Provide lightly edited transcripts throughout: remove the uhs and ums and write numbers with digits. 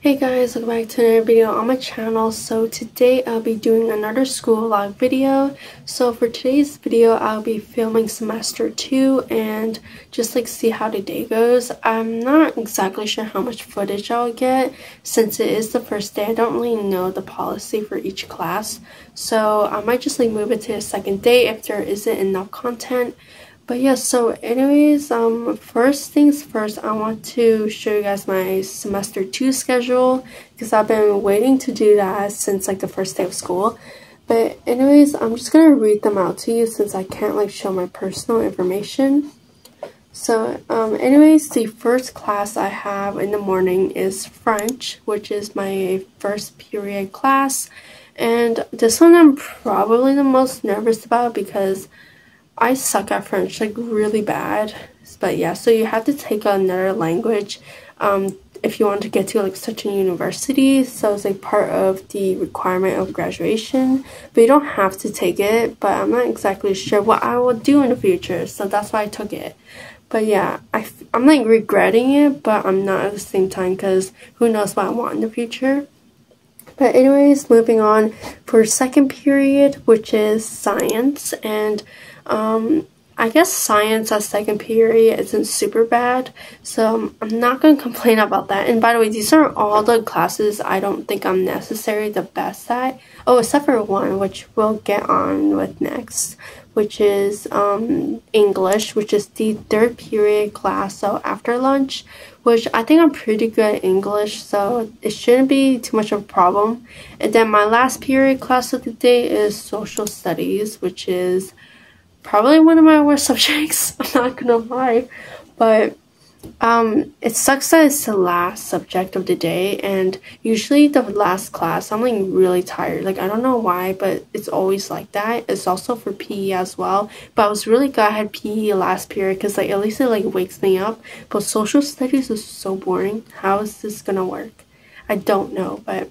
Hey guys, welcome back to another video on my channel. So today I'll be doing another school vlog video. So for today's video I'll be filming semester 2 and just like see how the day goes. I'm not exactly sure how much footage I'll get since it is the first day. I don't really know the policy for each class, so I might just like move it to the second day if there isn't enough content. But yeah, so anyways, first things first, I want to show you guys my semester 2 schedule because I've been waiting to do that since like the first day of school. But anyways, I'm just going to read them out to you since I can't like show my personal information. So anyways, the first class I have in the morning is French, which is my first period class. And this one I'm probably the most nervous about because I suck at French, like really bad. But yeah, so you have to take another language if you want to get to like such a university. So it's like part of the requirement of graduation, but you don't have to take it. But I'm not exactly sure what I will do in the future, so that's why I took it. But yeah, I'm like regretting it, but I'm not at the same time because who knows what I want in the future. But anyways, moving on for second period, which is science. And I guess science at second period isn't super bad, so I'm not going to complain about that. And by the way, these are all the classes I don't think I'm necessarily the best at. Oh, except for one, which we'll get on with next, which is English, which is the third period class, so after lunch, which I think I'm pretty good at English, so it shouldn't be too much of a problem. And then my last period class of the day is social studies, which is probably one of my worst subjects, I'm not gonna lie, but it sucks that it's the last subject of the day. And usually the last class I'm like really tired, like I don't know why, but it's always like that. It's also for PE as well, but I was really glad I had PE last period because like at least it like wakes me up. But social studies is so boring. How is this gonna work? I don't know, but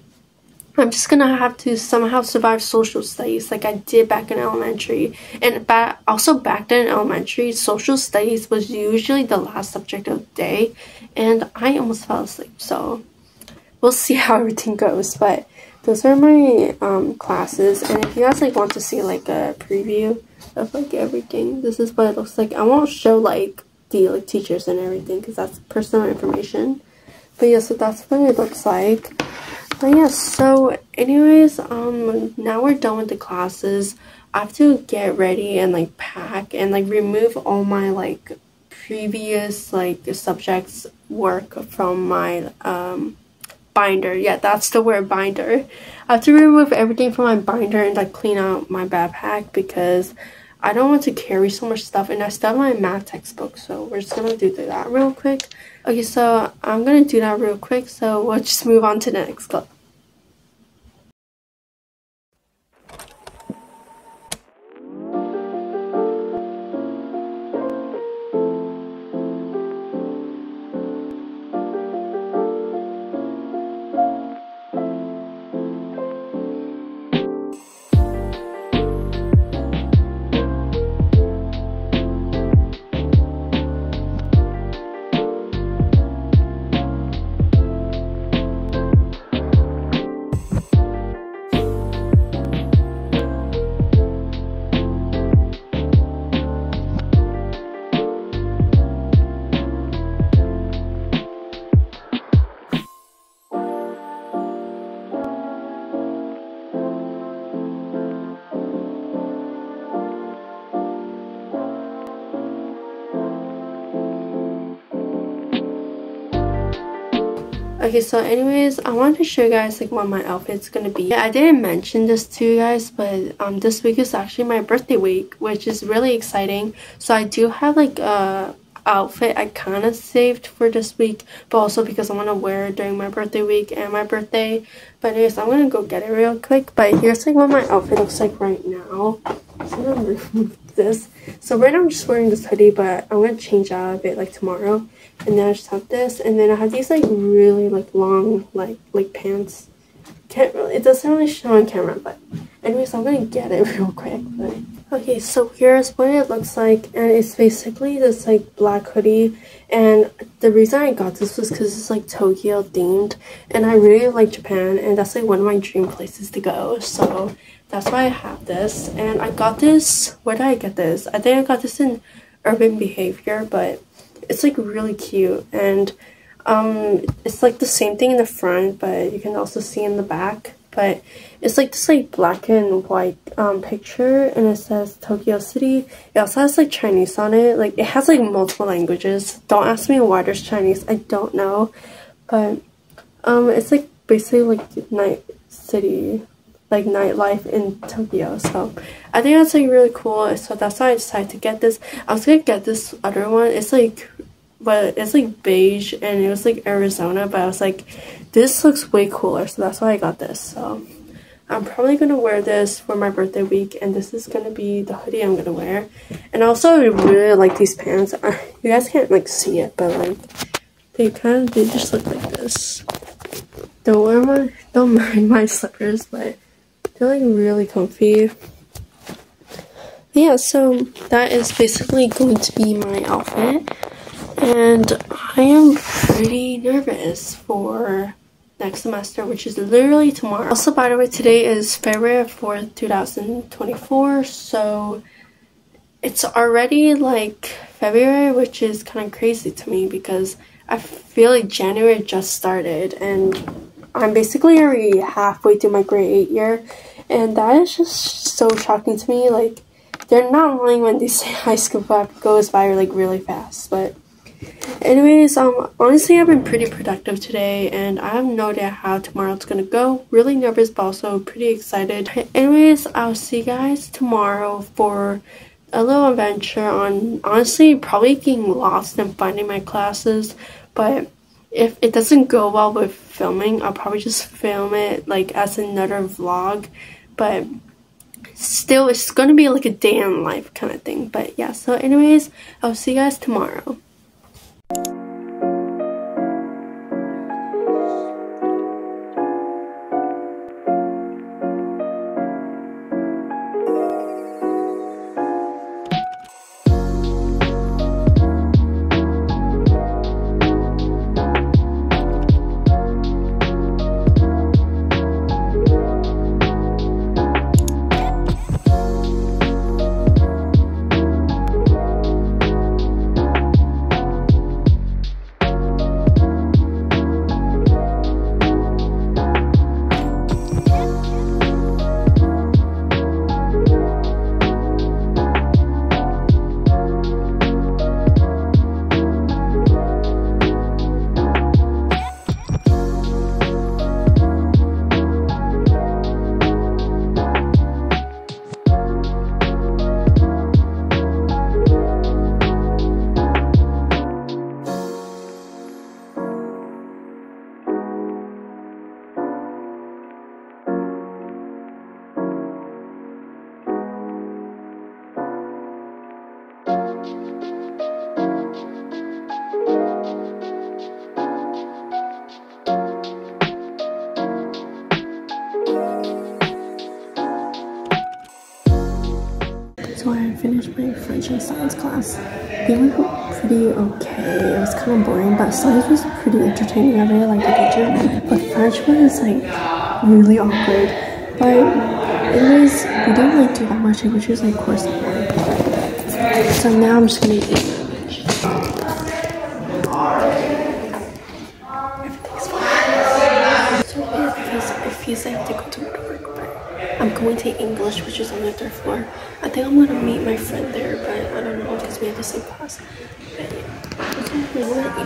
I'm just gonna have to somehow survive social studies like I did back in elementary. And also back then in elementary, social studies was usually the last subject of the day, and I almost fell asleep, so we'll see how everything goes. But those are my classes, and if you guys like want to see like a preview of like everything, this is what it looks like. I won't show like the like teachers and everything because that's personal information, but yeah, so that's what it looks like. But yeah, so anyways, now we're done with the classes. I have to get ready and like pack and like remove all my like previous like subjects work from my binder. Yeah, that's the word, binder. I have to remove everything from my binder and like clean out my backpack because I don't want to carry so much stuff, and I still have my math textbook, so we're just gonna do that real quick. Okay, so I'm gonna do that real quick, so we'll just move on to the next clip. Okay, so anyways, I wanted to show you guys like what my outfit's gonna be. I didn't mention this to you guys, but this week is actually my birthday week, which is really exciting. So I do have like a outfit I kind of saved for this week, but also because I want to wear it during my birthday week and my birthday. But anyways, I'm gonna go get it real quick. But here's like what my outfit looks like right now. So I'm gonna remove this. So right now I'm just wearing this hoodie, but I'm gonna change out of it like tomorrow. And then I just have this, and then I have these like really like long like pants. Can't really, it doesn't really show on camera, but anyways, I'm gonna get it real quick. But Okay, so here's what it looks like, and it's basically this like black hoodie, and the reason I got this was because it's like Tokyo themed, and I really like Japan, and that's like one of my dream places to go, so that's why I have this. And I got this, where did I get this? I think I got this in Urban Behavior, but it's like really cute, and it's like the same thing in the front, but you can also see in the back. But it's like this like black and white picture, and it says Tokyo City. It also has like Chinese on it. Like it has like multiple languages. Don't ask me why there's Chinese. I don't know. But it's like basically like night city, like nightlife in Tokyo. So I think that's like really cool. So that's why I decided to get this. I was gonna get this other one. It's like, but it's like beige, and it was like Arizona, but I was like, this looks way cooler, so that's why I got this. So I'm probably gonna wear this for my birthday week, and this is gonna be the hoodie I'm gonna wear. And also I really like these pants. You guys can't like see it, but like they just look like this. Don't mind my slippers, but they're like really comfy. Yeah, so that is basically going to be my outfit. And I am pretty nervous for next semester, which is literally tomorrow. Also, by the way, today is February 4th, 2024, so it's already like February, which is kind of crazy to me because I feel like January just started, and I'm basically already halfway through my grade 8 year, and that is just so shocking to me. Like, they're not lying when they say high school goes by like really fast, but anyways, honestly, I've been pretty productive today, and I have no idea how tomorrow's gonna go. Really nervous, but also pretty excited. Anyways, I'll see you guys tomorrow for a little adventure on, honestly, probably getting lost and finding my classes. But if it doesn't go well with filming, I'll probably just film it, like, as another vlog. But still, it's gonna be like a day in life kind of thing. But yeah, so anyways, I'll see you guys tomorrow. Finished my French and science class. They were pretty okay. It was kind of boring, but science was pretty entertaining. I really liked the teacher, but French was like really awkward. But anyways, we didn't like do that much, which was like course work. So now I'm just gonna eat. Everything's fine. So weird because it feels like I have to go to work, but I'm going to English, which is on the 3rd floor. I think I'm gonna meet my friend there, but I don't know because we have the same class. But yeah.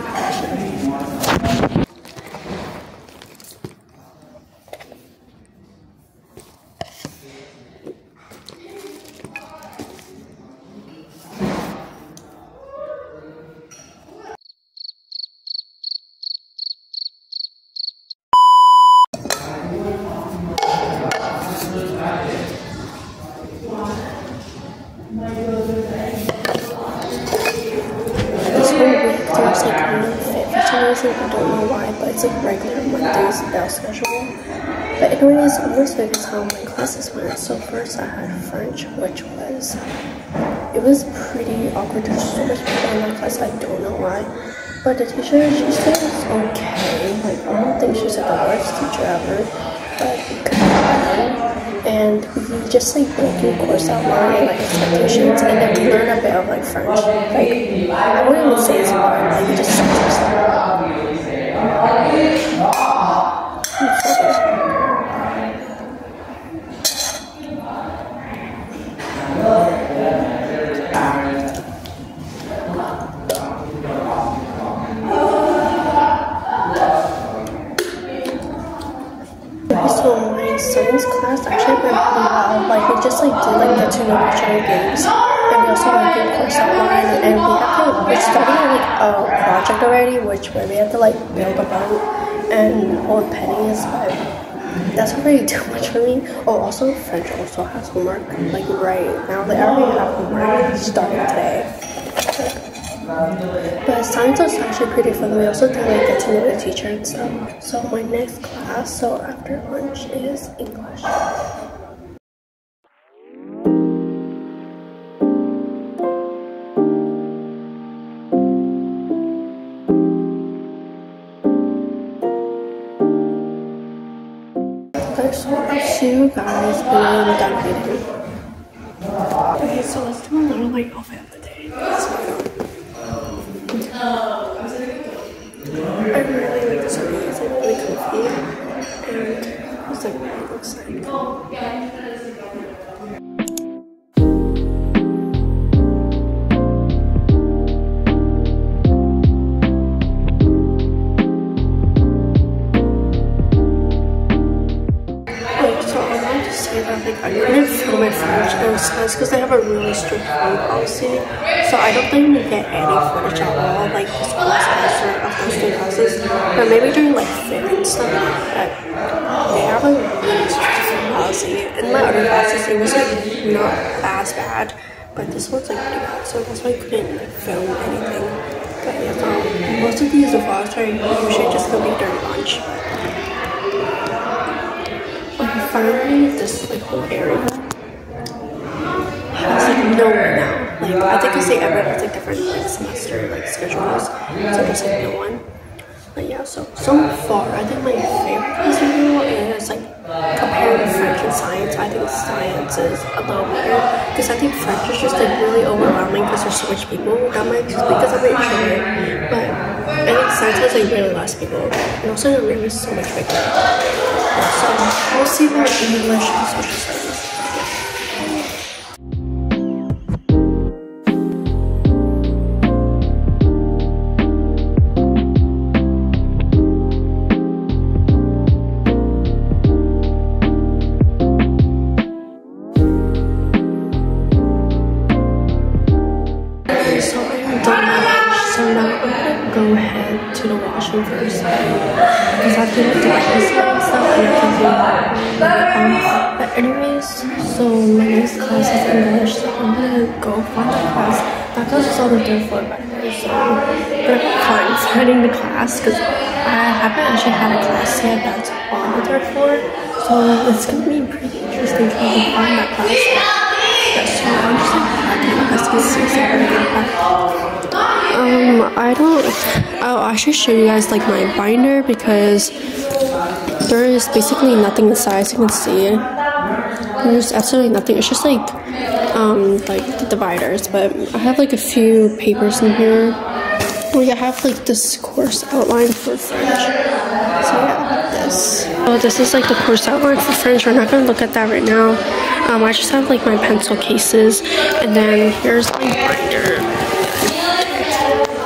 I It's like regular Mondays bell schedule, but anyways, I'm just going to tell my classes went. So first I had French, which was, it was pretty awkward. There's so much people in my class, I don't know why, but the teacher, she said it's okay. Like, I don't think she's like the worst teacher ever, but it could be better. And we just like broke the course outline and like expectations, and then we learned a bit of like French. Like, I wouldn't even say it's hard, like we just science class actually went pretty well. Like, we just like did like the two national games, and we also like did a course online, and we have to, we're starting like a project already, which where we have to like build a boat and hold pennies, but that's not really too much for me. Oh, also French also has homework, like right now, like I already have homework starting today. But science was actually pretty fun. We also did like get to know the teacher and stuff. So my next class, so after lunch, is English. There's a few guys being done reading. Okay, so let's do a little like outfit of the day. I really like this hoodie. It's like really comfy, and it's like what it looks like. I'm gonna film my footage and slides because they have a really strict phone policy, so I don't think we get any footage at all, like this class semester of those two classes, but maybe during like film and stuff, but they have a really strict phone policy. In my other classes it was like not as bad, but this one's like pretty bad, so that's why I couldn't like film anything. But yeah, most of these vlogs are usually just gonna be during lunch. Finally, this like whole area has like no one now. Like, I think I say everyone has like different like semester like schedules, so there's like no one. But yeah, so far I think my favorite class video is like comparing French and science. I think science is a little better because I think French is just like really overwhelming because there's so much people. That might just because I'm really sure, but I think science has like really less people, and also the room is so much bigger. So we'll see more English and social studies. So I'm done my lunch, so now I'm gonna go ahead to the washroom first because I feel like but anyways, so my next class is English, so I'm gonna go find the class. That class is on the third floor, by the way, so I'm gonna have fun finding the class because I haven't actually had a class yet that's on the third floor, so it's gonna be pretty interesting to find that class. Yeah, so I'm just like packing the class because it's I don't. I'll actually show you guys like my binder because there is basically nothing inside, as you can see. There's absolutely nothing. It's just like the dividers. But I have like a few papers in here. Like I have like this course outline for French. So yeah, this. Oh, this is like the course outline for French. We're not gonna look at that right now. I just have like my pencil cases, and then here's my binder.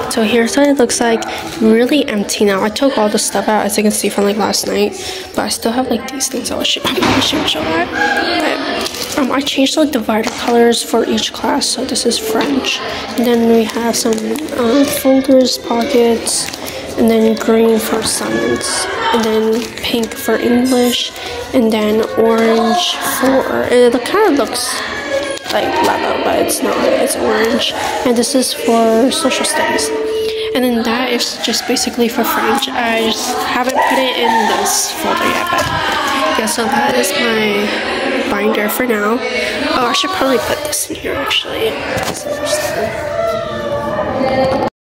So here's what it looks like. Really empty now. I took all the stuff out, as you can see from like last night, but I still have like these things. I probably shouldn't show that. But I changed like divider colors for each class. So this is French, and then we have some folders, pockets, and then green for science, and then pink for English, and then orange for. It kind of looks like lava, but it's not. It's orange, and this is for social studies. And then that is just basically for French. I just haven't put it in this folder yet, but yeah, so that is my binder for now. Oh, I should probably put this in here actually. This is interesting. So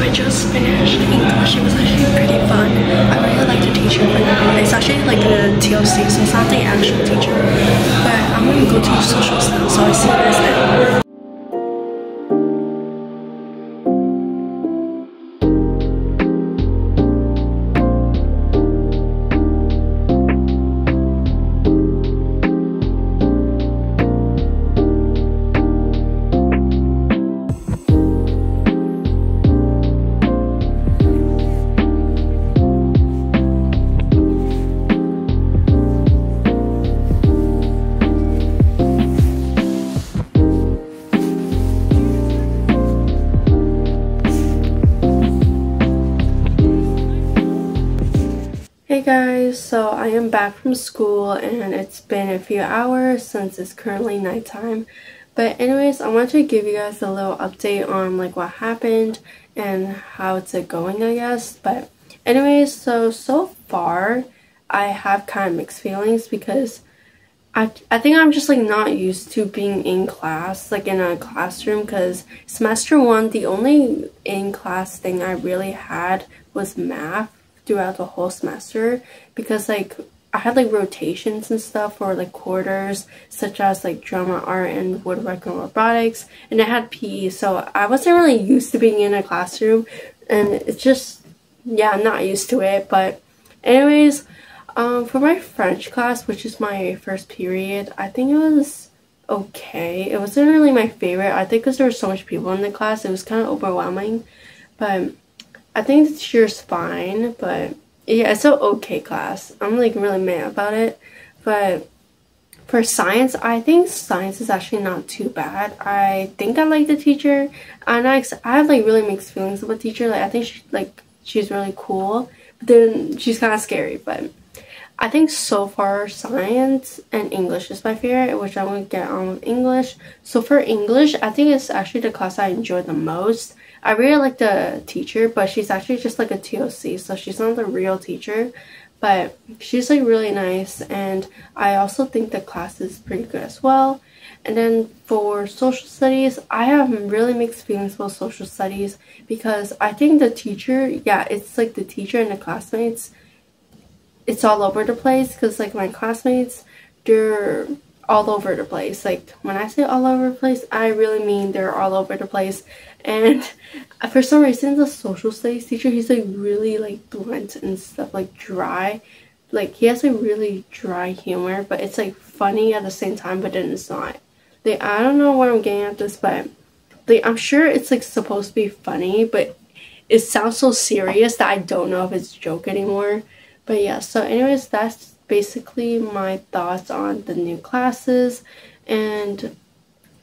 I just finished English. It was actually pretty fun. I really like the teacher. It's actually like the TLC, so it's not the actual teacher. But I'm gonna go teach social studies, so I see this now. Hey guys, so I am back from school and it's been a few hours since it's currently nighttime. But anyways, I wanted to give you guys a little update on like what happened and how it's going, I guess. But anyways, so far I have kind of mixed feelings because I think I'm just like not used to being in class, like in a classroom, because semester one, the only in-class thing I really had was math throughout the whole semester, because like I had like rotations and stuff for like quarters, such as like drama, art, and woodwork and robotics, and I had PE, so I wasn't really used to being in a classroom, and it's just, yeah, I'm not used to it. But anyways, for my French class, which is my first period, I think it was okay. It wasn't really my favorite, I think, because there were so much people in the class, it was kind of overwhelming, but I think the teacher's fine. But yeah, it's an okay class. I'm like really mad about it. But for science, I think science is actually not too bad. I think I like the teacher. And I have like really mixed feelings about the teacher. Like I think she's really cool, but then she's kind of scary. But I think so far science and English is my favorite, which I'm going to get on with English. So for English, I think it's actually the class I enjoy the most. I really like the teacher, but she's actually just like a TLC, so she's not the real teacher, but she's like really nice, and I also think the class is pretty good as well. And then for social studies, I have really mixed feelings about social studies, because I think the teacher, yeah, it's like the teacher and the classmates, it's all over the place, because like my classmates, they're all over the place. Like when I say all over the place, I really mean they're all over the place. And for some reason, the social studies teacher, he's like really like blunt and stuff, like dry, like he has a really dry humor, but it's like funny at the same time, but then it's not. Like I don't know what I'm getting at this, but like I'm sure it's like supposed to be funny, but it sounds so serious that I don't know if it's a joke anymore. But yeah, so anyways, that's basically my thoughts on the new classes, and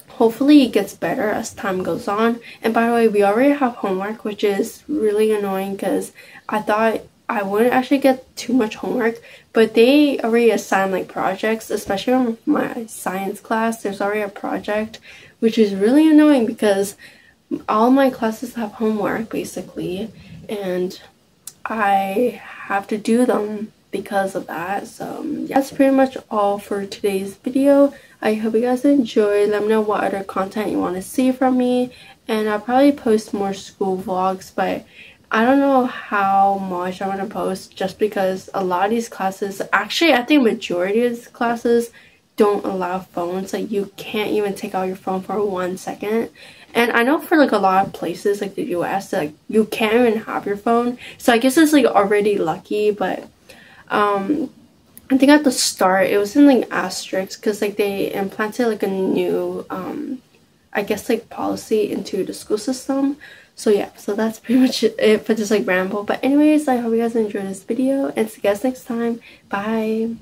hopefully it gets better as time goes on. And by the way, we already have homework, which is really annoying, because I thought I wouldn't actually get too much homework, but they already assign like projects, especially on my science class. There's already a project, which is really annoying because all my classes have homework basically, and I have to do them because of that. So yeah, that's pretty much all for today's video. I hope you guys enjoyed. Let me know what other content you want to see from me, and I'll probably post more school vlogs, but I don't know how much I'm going to post, just because a lot of these classes, actually I think majority of these classes, don't allow phones. Like you can't even take out your phone for 1 second. And I know for like a lot of places like the US, like you can't even have your phone, so I guess it's like already lucky. But I think at the start it was in like asterisks, because like they implanted like a new I guess like policy into the school system, So yeah, so that's pretty much it for just like ramble. But anyways, I hope you guys enjoyed this video, and see you guys next time. Bye.